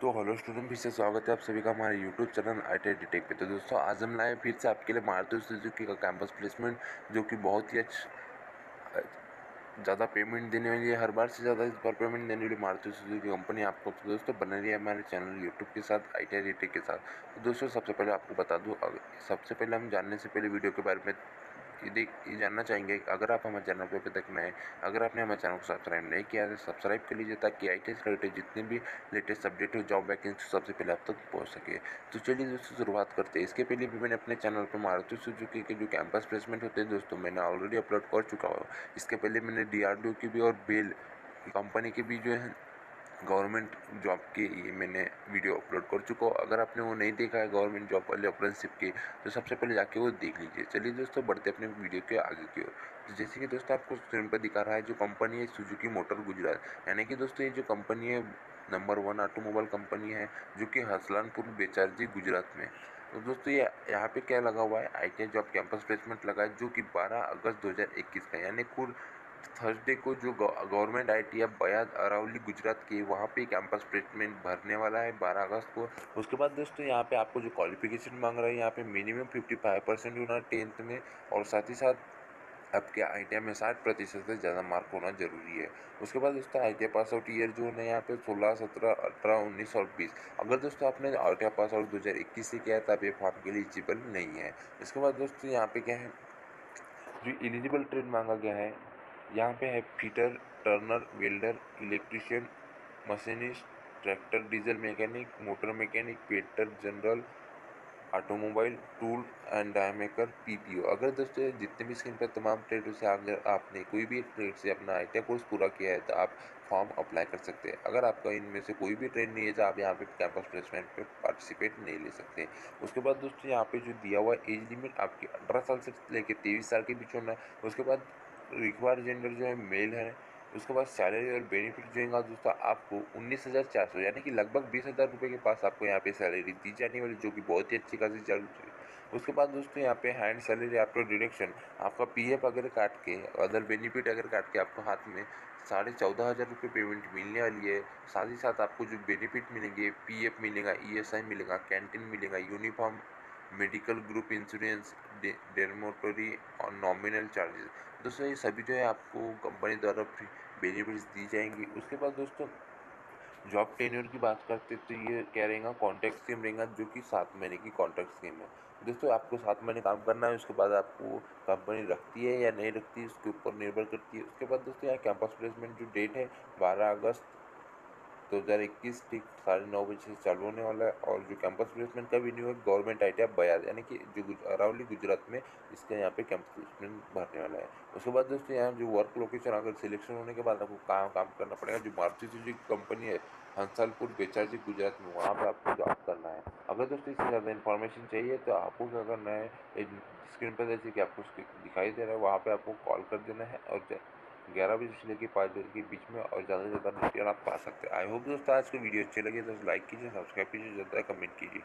तो hello student, फिर से स्वागत है आप सभी का हमारे यूट्यूब चैनल ITI Detect पे। तो दोस्तों, आज हम लाए फिर से आपके लिए मारुति सुजुकी का कैंपस प्लेसमेंट, जो कि बहुत ही अच्छा ज़्यादा पेमेंट देने वाली है। हर बार से ज़्यादा इस बार पेमेंट देने वाली मारुति सुजुकी कंपनी आपको दोस्तों बना रही है हमारे चैनल यूट्यूब के साथ, ITI Detect के साथ। तो दोस्तों, सबसे पहले आपको बता दूँ, सबसे पहले हम जानने से पहले वीडियो के बारे में ये जानना चाहेंगे, अगर आप हमारे चैनल पर अभी तक नए, अगर आपने हमारे चैनल को सब्सक्राइब नहीं किया है तो सब्सक्राइब कर लीजिए, ताकि ITI से रिलेटेड जितने भी लेटेस्ट सब्जेक्ट हो, जॉब वैकेंसी सबसे पहले आप तक पहुंच सके। तो चलिए दोस्तों, शुरुआत करते हैं। इसके पहले भी मैंने अपने चैनल पर मारुति सुजुकी के जो कैंपस प्लेसमेंट होते हैं दोस्तों, मैंने ऑलरेडी अपलोड कर चुका हूँ। इसके पहले मैंने DRDO की भी और बेल कंपनी की भी जो है गवर्नमेंट जॉब की ये मैंने वीडियो अपलोड कर चुका हूँ। अगर आपने वो नहीं देखा है गवर्नमेंट जॉब वाले अप्रेंटिसशिप की, तो सबसे पहले जाके वो देख लीजिए। चलिए दोस्तों, बढ़ते अपने वीडियो के आगे की ओर। तो जैसे कि दोस्तों आपको स्क्रीन पर दिखा रहा है, जो कंपनी है सुजुकी मोटर गुजरात, यानी कि दोस्तों ये जो कंपनी है नंबर 1 ऑटोमोबाइल कंपनी है, जो कि हसलानपुर बेचारजी गुजरात में। तो दोस्तों ये यहाँ पे क्या लगा हुआ है, ITI जॉब कैंपस प्लेसमेंट लगा है, जो कि 12 अगस्त 2021 का, यानी खुद थर्सडे को जो गवर्नमेंट ITI बैद अरावली गुजरात के, वहाँ पे कैंपस प्लेसमेंट भरने वाला है 12 अगस्त को। उसके बाद दोस्तों यहाँ पे आपको जो क्वालिफिकेशन मांग रहा है, यहाँ पे मिनिमम 55% होना 10th में, और साथ ही साथ आपके ITI में 60% से ज़्यादा मार्क होना जरूरी है। उसके बाद दोस्तों ITI पास आउट ईयर जो है यहाँ पे 16, 17, 18, 19 और 20। अगर दोस्तों आपने ITI पास आउट 2021 से किया है, तब ये फॉर्म के लिए एलिजिबल नहीं है। इसके बाद दोस्तों यहाँ पे क्या है, जो एलिजिबल ट्रेड मांगा गया है यहाँ पे है fitter, turner, welder, electrician, machinist, tractor, diesel mechanic, motor mechanic, painter, general, automobile, tool and die maker, PPO। अगर दोस्तों जितने भी स्क्रीन पर तमाम ट्रेडों से अगर आपने कोई भी एक ट्रेड से अपना ITI कोर्स पूरा किया है, तो आप फॉर्म अप्लाई कर सकते हैं। अगर आपका इनमें से कोई भी ट्रेड नहीं है, तो आप यहाँ पे कैंपस प्लेसमेंट पे पार्टिसिपेट नहीं ले सकते। उसके बाद दोस्तों यहाँ पे जो दिया हुआ एज लिमिट आपकी 18 साल से लेकर 23 साल के बीच होना है। उसके बाद रिक्वायर्ड जेंडर जो है मेल है। उसके बाद सैलरी और बेनिफिट जो है दोस्तों आपको 19,400, यानी कि लगभग 20,000 रुपये के पास आपको यहाँ पे सैलरी दी जाने वाली, जो कि बहुत ही अच्छी खासी जरूरत है। उसके बाद दोस्तों यहाँ पे हैंड सैलरी आफ्टर डिडक्शन, आपका PF अगर काट के, अदर बेनिफिट अगर काट के, आपको हाथ में 14,500 रुपये पेमेंट मिलने वाली है। साथ ही साथ आपको जो बेनिफिट मिलेंगे, PF मिलेगा, ESI मिलेगा, कैंटीन मिलेगा, uniform, medical group insurance, dormitory और नॉमिनल चार्जेस। दोस्तों ये सभी जो है आपको कंपनी द्वारा फ्री बेनिफिट्स दी जाएंगी। उसके बाद दोस्तों जॉब टेन्योर की बात करते हैं, तो ये क्या रहेगा, कॉन्ट्रैक्ट स्कीम रहेगा, जो कि 7 महीने की कॉन्ट्रैक्ट स्कीम है। दोस्तों आपको 7 महीने काम करना है, उसके बाद आपको कंपनी रखती है या नहीं रखती है, उसके ऊपर निर्भर करती है। उसके बाद दोस्तों यहाँ कैंपस प्लेसमेंट जो डेट है 12 अगस्त 2021 ठीक 9:30 बजे से चालू होने वाला है। और जो कैंपस प्लेसमेंट का वेन्यू है गवर्नमेंट ITI बैद, यानी कि जो अरावली गुजरात में, इसका यहाँ पे कैंपस प्लेसमेंट भरने वाला है। उसके बाद दोस्तों यहाँ जो वर्क लोकेशन, अगर सिलेक्शन होने के बाद आपको कहाँ काम करना पड़ेगा, जो मारुति सुजुकी कंपनी है हंसलपुर बेचारजी गुजरात में, वहाँ पर आपको जॉब करना है। अगर दोस्तों इससे ज़्यादा इन्फॉर्मेशन चाहिए, तो आपको क्या करना है, स्क्रीन पर जैसे कि आपको दिखाई दे रहा है, वहाँ पर आपको कॉल कर देना है, और 11 बजे से लेकर 5 बजे के बीच में, और ज़्यादा से ज़्यादा डिटेल आप पा सकते हैं। आई होप दोस्तों आज की वीडियो अच्छी लगी, तो लाइक कीजिए, सब्सक्राइब कीजिए, ज़्यादा कमेंट कीजिए।